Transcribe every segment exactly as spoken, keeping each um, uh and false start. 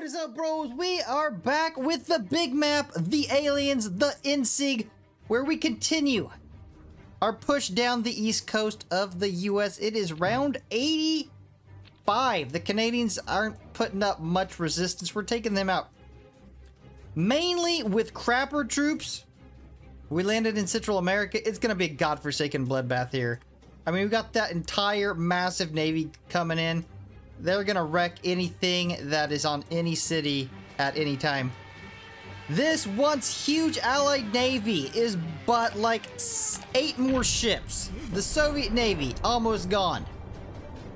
What is up, bros? We are back with the big map, the aliens, the Endsieg, where we continue our push down the east coast of the U S It is round eighty-five. The Canadians aren't putting up much resistance. We're taking them out mainly with crapper troops. We landed in Central America. It's going to be a godforsaken bloodbath here. I mean, we got that entire massive navy coming in. They're going to wreck anything that is on any city at any time. This once huge Allied Navy is but like eight more ships. The Soviet Navy almost gone.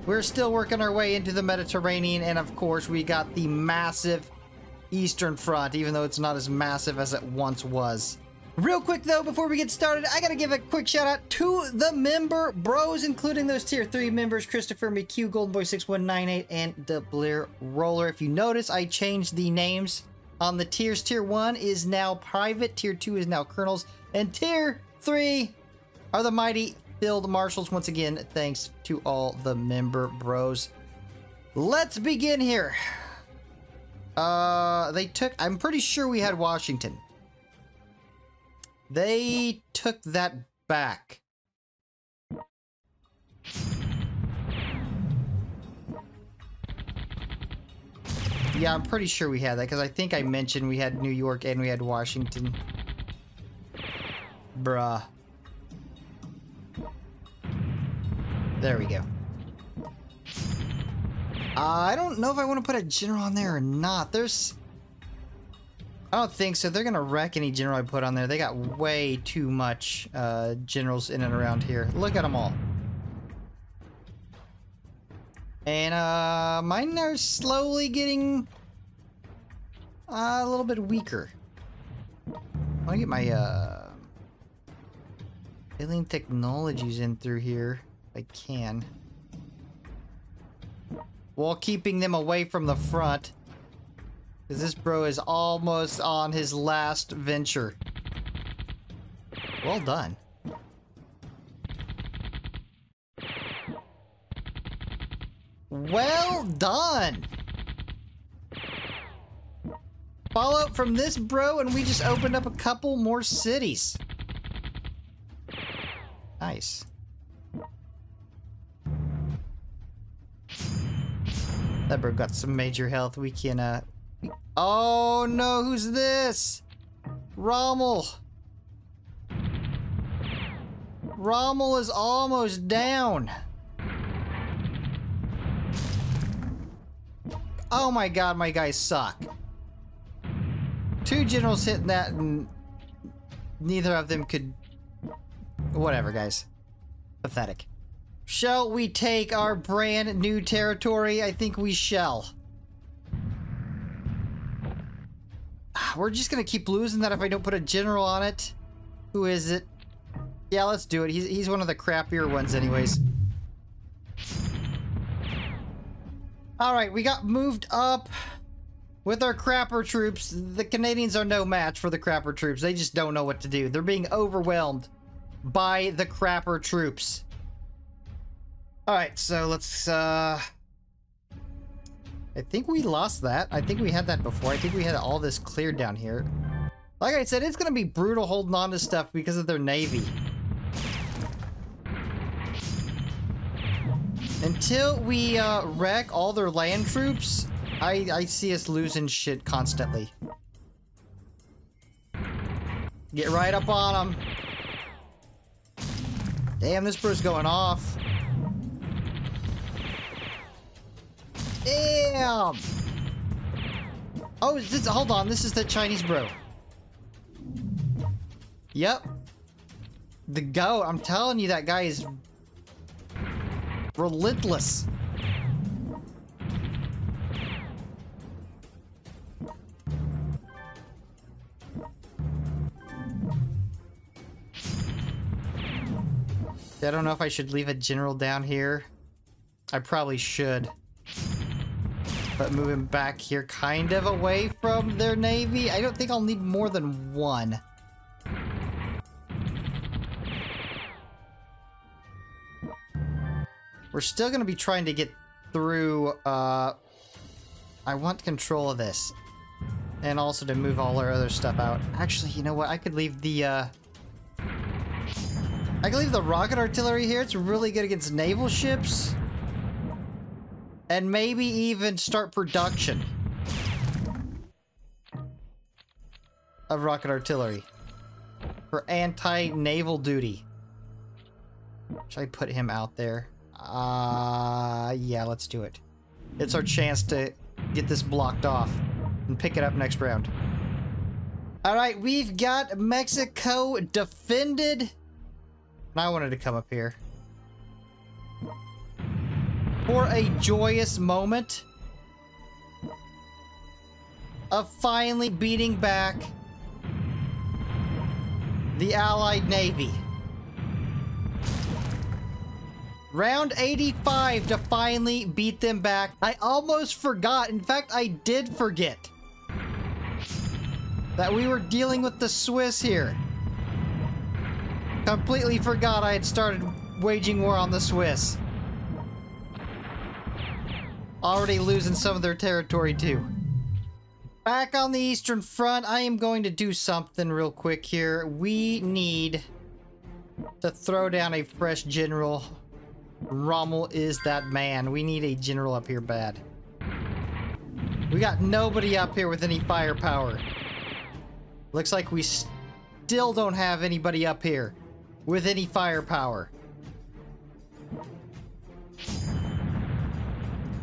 We're still working our way into the Mediterranean. And of course, we got the massive Eastern Front, even though it's not as massive as it once was. Real quick though, before we get started, I gotta give a quick shout out to the member bros, including those tier three members, Christopher McHugh, Goldenboy six one nine eight, and Dubler Roller. If you notice, I changed the names on the tiers. Tier one is now private, tier two is now colonels, and tier three are the mighty field marshals. Once again, thanks to all the member bros. Let's begin here. Uh, they took, I'm pretty sure we had Washington. They took that back. Yeah, I'm pretty sure we had that, because I think I mentioned we had New York and we had Washington. Bruh. There we go. Uh, I don't know if I want to put a general on there or not. There's... I don't think so. They're gonna wreck any general I put on there. They got way too much uh, generals in and around here. Look at them all. And uh, mine are slowly getting uh, a little bit weaker. I wanna get my uh, alien technologies in through here if I can, while keeping them away from the front. Because this bro is almost on his last venture. Well done. Well done! Fallout from this bro, and we just opened up a couple more cities. Nice. That bro got some major health. We can, uh... Oh no, who's this? Rommel. Rommel is almost down. Oh my god, my guys suck. Two generals hitting that and neither of them could... Whatever, guys. Pathetic. Shall we take our brand new territory? I think we shall. We're just gonna keep losing that if I don't put a general on it. Who is it? Yeah, let's do it. He's, he's one of the crappier ones anyways. Alright, we got moved up with our crapper troops. The Canadians are no match for the crapper troops. They just don't know what to do. They're being overwhelmed by the crapper troops. Alright, so let's... uh. I think we lost that. I think we had that before. I think we had all this cleared down here. Like I said, it's going to be brutal holding on to stuff because of their navy. Until we uh, wreck all their land troops, I, I see us losing shit constantly. Get right up on them. Damn, this bro's going off. Damn! Oh, is this, hold on. This is the Chinese bro. Yep. The goat. I'm telling you, that guy is relentless. I don't know if I should leave a general down here. I probably should. But moving back here, kind of away from their navy. I don't think I'll need more than one. We're still going to be trying to get through uh, I want control of this. And also to move all our other stuff out. Actually, you know what? I could leave the, uh... I could leave the rocket artillery here. It's really good against naval ships. And maybe even start production of rocket artillery. For anti-naval duty. Should I put him out there? Uh, yeah, let's do it. It's our chance to get this blocked off and pick it up next round. Alright, we've got Mexico defended. And I wanted to come up here. For a joyous moment of finally beating back the Allied Navy. Round eighty-five to finally beat them back. I almost forgot. In fact, I did forget that we were dealing with the Swiss here. Completely forgot I had started waging war on the Swiss. Already losing some of their territory too. Back on the Eastern Front, I am going to do something real quick here. We need to throw down a fresh general. Rommel is that man. We need a general up here bad. We got nobody up here with any firepower. Looks like we still don't have anybody up here with any firepower.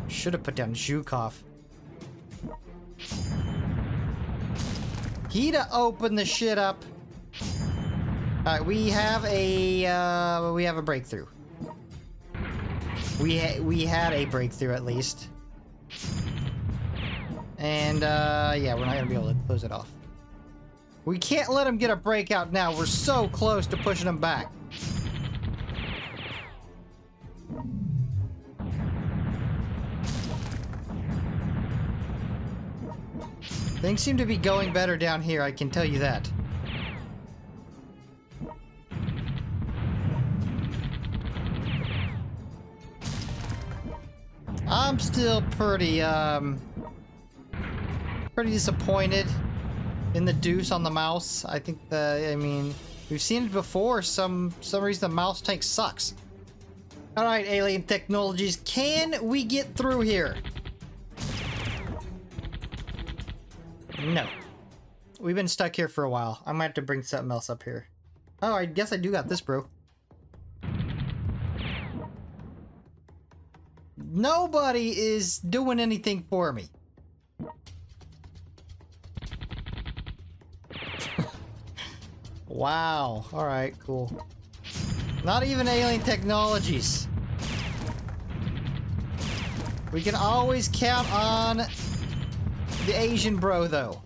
Should have put down Zhukov. He'd open the shit up. Alright, we have a uh, we have a breakthrough. We ha we had a breakthrough at least. And uh, yeah, we're not gonna be able to close it off. We can't let him get a breakout now. We're so close to pushing him back. Things seem to be going better down here, I can tell you that. I'm still pretty, um... pretty disappointed in the deuce on the mouse. I think the, I mean, we've seen it before. Some, some reason the mouse tank sucks. Alright, Alien Technologies, can we get through here? No. We've been stuck here for a while. I might have to bring something else up here. Oh, I guess I do got this, bro. Nobody is doing anything for me. Wow. Alright, cool. Not even Alien Technologies. We can always count on the Asian bro, though.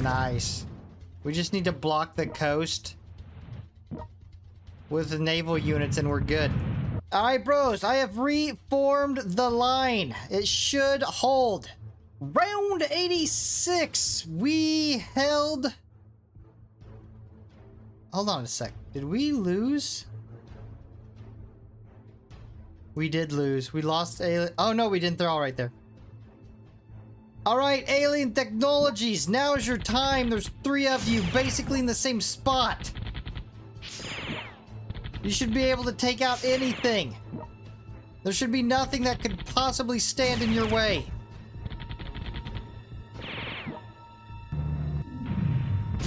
Nice. We just need to block the coast with the naval units and we're good. Alright, bros. I have reformed the line. It should hold. Round eighty-six. We held... Hold on a sec. Did we lose... We did lose. We lost Alien... Oh, no, we didn't. They're all right there. All right, Alien Technologies. Now is your time. There's three of you basically in the same spot. You should be able to take out anything. There should be nothing that could possibly stand in your way.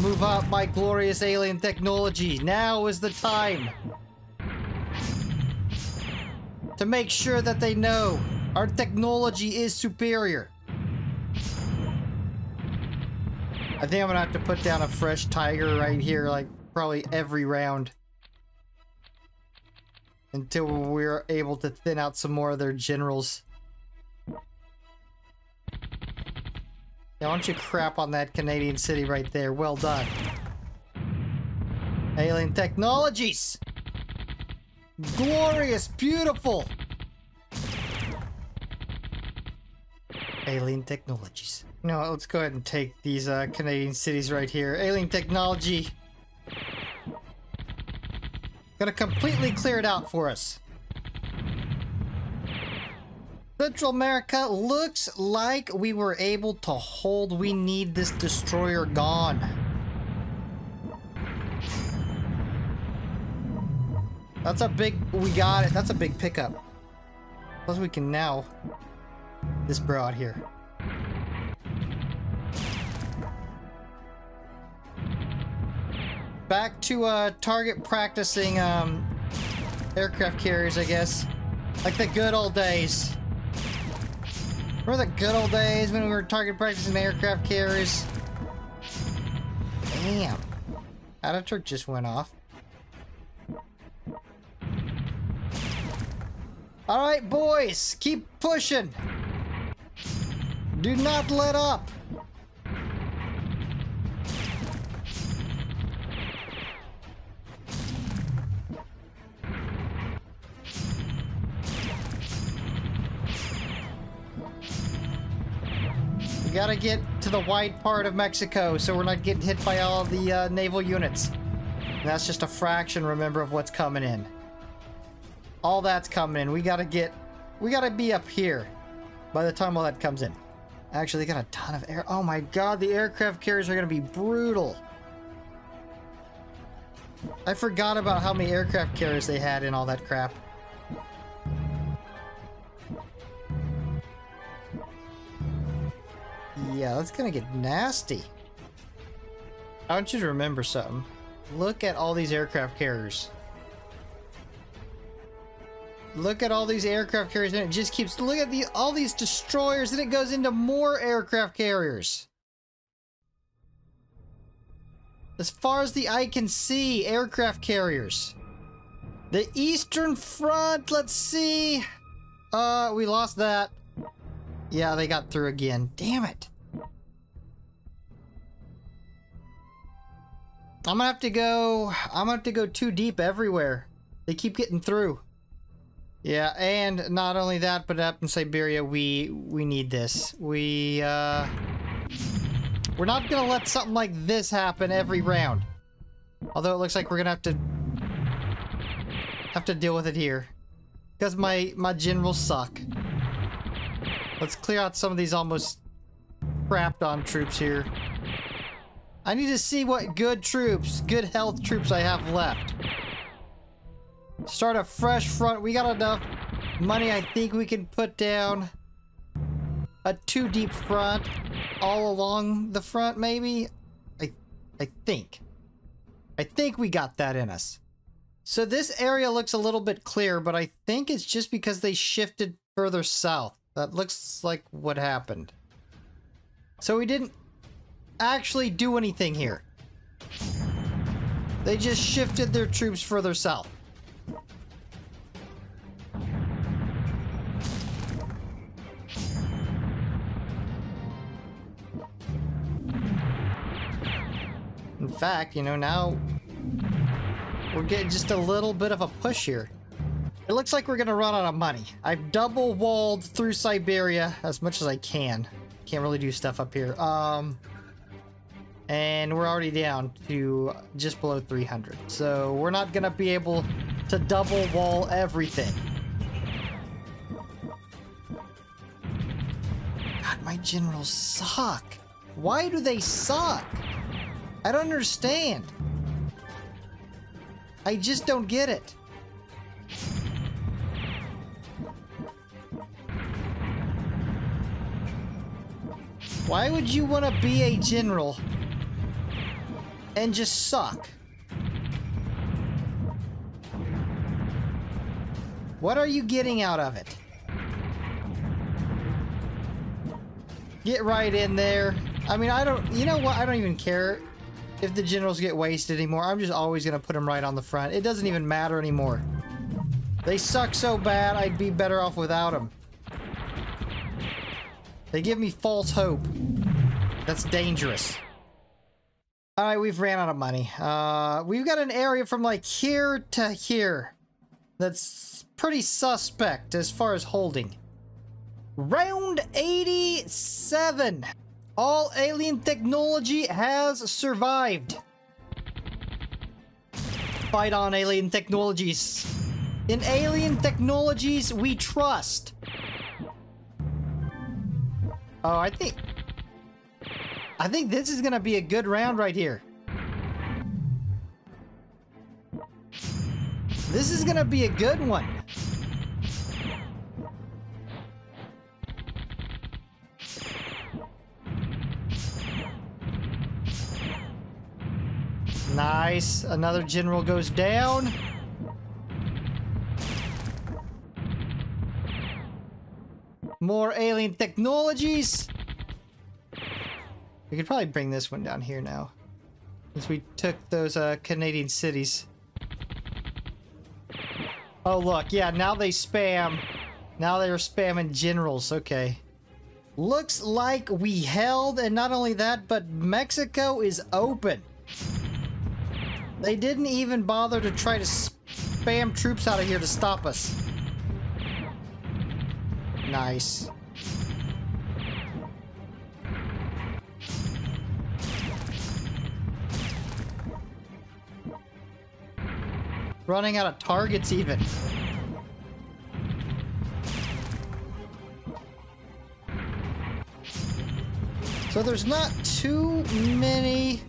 Move up, my glorious Alien Technology. Now is the time. To make sure that they know our technology is superior. I think I'm gonna have to put down a fresh tiger right here, like probably every round. Until we're able to thin out some more of their generals. Now, why don't you crap on that Canadian city right there? Well done. Alien Technologies! Glorious, beautiful Alien Technologies. No, let's go ahead and take these uh, Canadian cities right here. Alien Technology, Gonna completely clear it out for us. Central America, looks like we were able to hold. We need this destroyer gone. That's a big, we got it. That's a big pickup. Plus we can now, this bro out here. Back to uh, target practicing um, aircraft carriers, I guess. Like the good old days. Remember the good old days when we were target practicing aircraft carriers? Damn. Ataturk just went off. Alright, boys. Keep pushing. Do not let up. We gotta get to the wide part of Mexico so we're not getting hit by all the uh, naval units. And that's just a fraction, remember, of what's coming in. All that's coming in. We gotta get... We gotta be up here by the time all that comes in. Actually, they got a ton of air... Oh my god, the aircraft carriers are gonna be brutal. I forgot about how many aircraft carriers they had in all that crap. Yeah, that's gonna get nasty. I want you to remember something. Look at all these aircraft carriers. Look at all these aircraft carriers, and it just keeps... Look at the, all these destroyers, and it goes into more aircraft carriers. As far as the eye can see, aircraft carriers. The Eastern Front, let's see. Uh, we lost that. Yeah, they got through again. Damn it. I'm gonna have to go... I'm gonna have to go too deep everywhere. They keep getting through. Yeah, and not only that, but up in Siberia, we we need this. We, uh... We're not gonna let something like this happen every round. Although it looks like we're gonna have to... have to deal with it here. Because my, my generals suck. Let's clear out some of these almost crapped on troops here. I need to see what good troops, good health troops I have left. Start a fresh front. We got enough money, I think we can put down a two deep front all along the front, maybe? I, I think. I think we got that in us. So this area looks a little bit clear, but I think it's just because they shifted further south. That looks like what happened. So we didn't actually do anything here. They just shifted their troops further south. In fact, you know, now we're getting just a little bit of a push here. It looks like we're gonna run out of money. I've double walled through Siberia as much as I can. Can't really do stuff up here. Um, and we're already down to just below three hundred. So we're not gonna be able to double wall everything. God, my generals suck. Why do they suck? I don't understand. I just don't get it. Why would you want to be a general and just suck? What are you getting out of it? Get right in there. I mean, I don't, you know what? I don't even care if the generals get wasted anymore. I'm just always going to put them right on the front. It doesn't even matter anymore. They suck so bad, I'd be better off without them. They give me false hope. That's dangerous. All right, we've ran out of money. Uh, we've got an area from like here to here that's pretty suspect as far as holding. Round eighty-seven. All alien technology has survived. fight on, Alien Technologies. In Alien Technologies, we trust. Oh, I think... I think this is gonna be a good round right here. This is gonna be a good one. Nice. Another general goes down. More Alien Technologies. We could probably bring this one down here now, since we took those uh, Canadian cities. Oh, look. Yeah, now they spam. Now they're spamming generals. Okay. Looks like we held, and not only that, but Mexico is open. They didn't even bother to try to spam troops out of here to stop us. Nice. Running out of targets even. So there's not too many...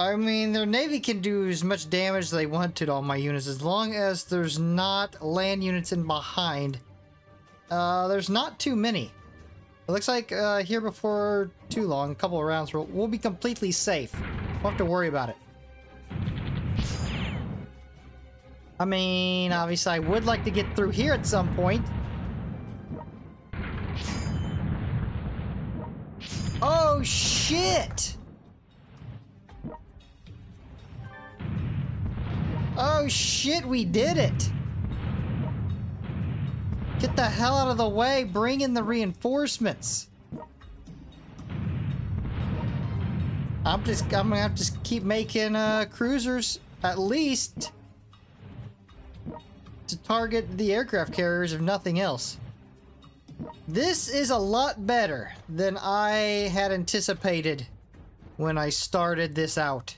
I mean, their navy can do as much damage as they want to, to all my units, as long as there's not land units in behind. Uh, there's not too many. It looks like uh, here before too long, a couple of rounds, we'll, we'll be completely safe. We'll have to worry about it. I mean, obviously I would like to get through here at some point. Oh, shit! Oh, shit, we did it! Get the hell out of the way. Bring in the reinforcements. I'm just, I'm gonna have to keep making uh, cruisers at least to target the aircraft carriers, if nothing else. This is a lot better than I had anticipated when I started this out.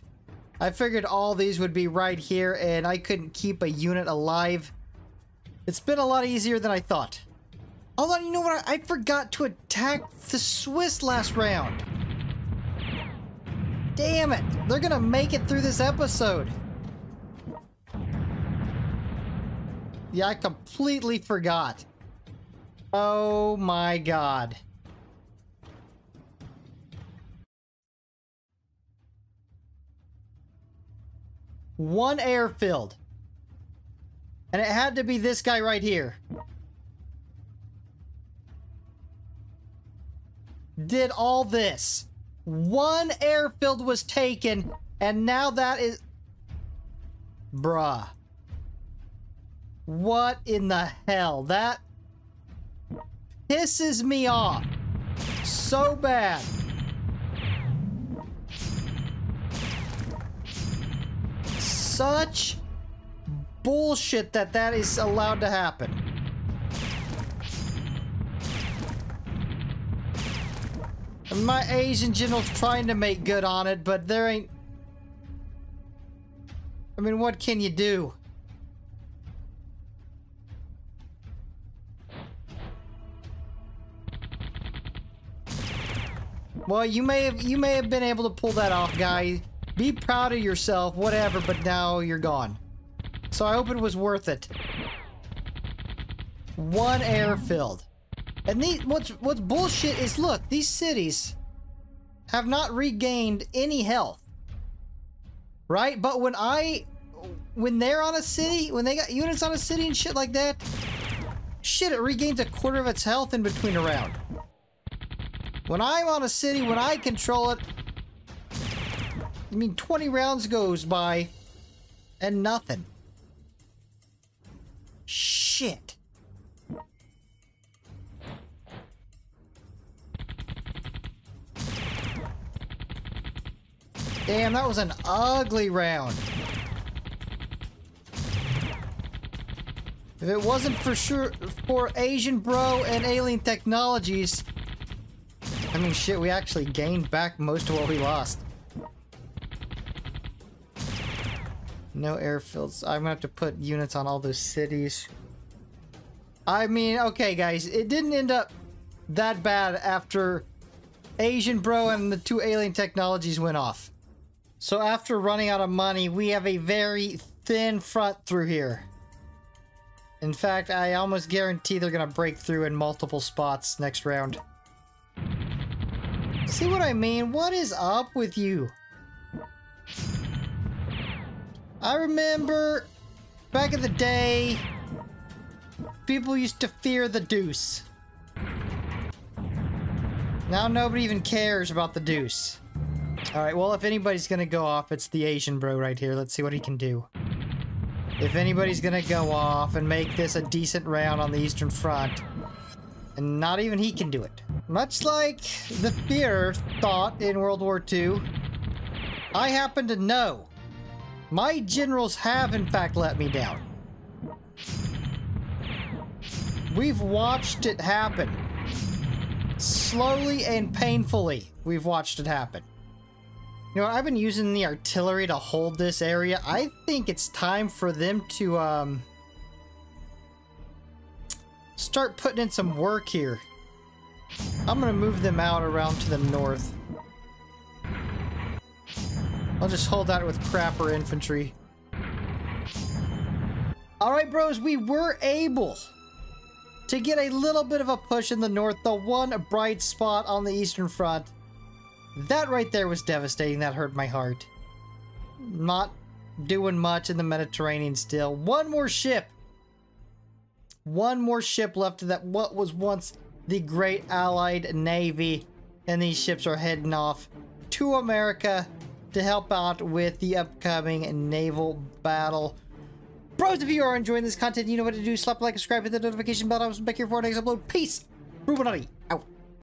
I figured all these would be right here and I couldn't keep a unit alive. It's been a lot easier than I thought. Although, you know what? I, I forgot to attack the Swiss last round. Damn it. They're going to make it through this episode. Yeah, I completely forgot. Oh my God. One airfield. And it had to be this guy right here. Did all this. One airfield was taken, and now that is... Bruh. What in the hell? That pisses me off so bad. Such... bullshit that that is allowed to happen. And my Asian general's trying to make good on it, but there ain't... I mean, what can you do? Well, you may have you may have been able to pull that off, guy. Be proud of yourself, whatever, but now you're gone. So I hope it was worth it. One airfield. And these, what's, what's bullshit is, look, these cities have not regained any health. Right? But when I, when they're on a city, when they got units on a city and shit like that, shit, it regains a quarter of its health in between a round. When I'm on a city, when I control it, I mean, twenty rounds goes by and nothing. Shit. Damn, that was an ugly round. If it wasn't for sure for Asian Bro and Alien Technologies, I mean, shit, we actually gained back most of what we lost. No airfields. I'm gonna have to put units on all those cities. I mean, okay, guys, it didn't end up that bad after Asian Bro and the two alien technologies went off. So after running out of money, we have a very thin front through here. In fact, I almost guarantee they're gonna break through in multiple spots next round. See what I mean? What is up with you? I remember back in the day, people used to fear the deuce. Now nobody even cares about the deuce. Alright, well, if anybody's gonna go off, it's the Asian Bro right here. Let's see what he can do. If anybody's gonna go off and make this a decent round on the Eastern Front, and not even he can do it. Much like the fear thought in World War Two, I happen to know my generals have, in fact, let me down. We've watched it happen. Slowly and painfully, we've watched it happen. You know, I've been using the artillery to hold this area. I think it's time for them to, um... start putting in some work here. I'm gonna move them out around to the north. I'll just hold that with crapper infantry. Alright, bros, we were able to get a little bit of a push in the north. The one bright spot on the Eastern Front. That right there was devastating. That hurt my heart. Not doing much in the Mediterranean still. One more ship. One more ship left of that what was once the great Allied Navy. And these ships are heading off to America to help out with the upcoming naval battle. Bros, if you are enjoying this content, you know what to do. Slap a like, subscribe, hit the notification bell. I was back here for our next upload. Peace. Rubinati, out.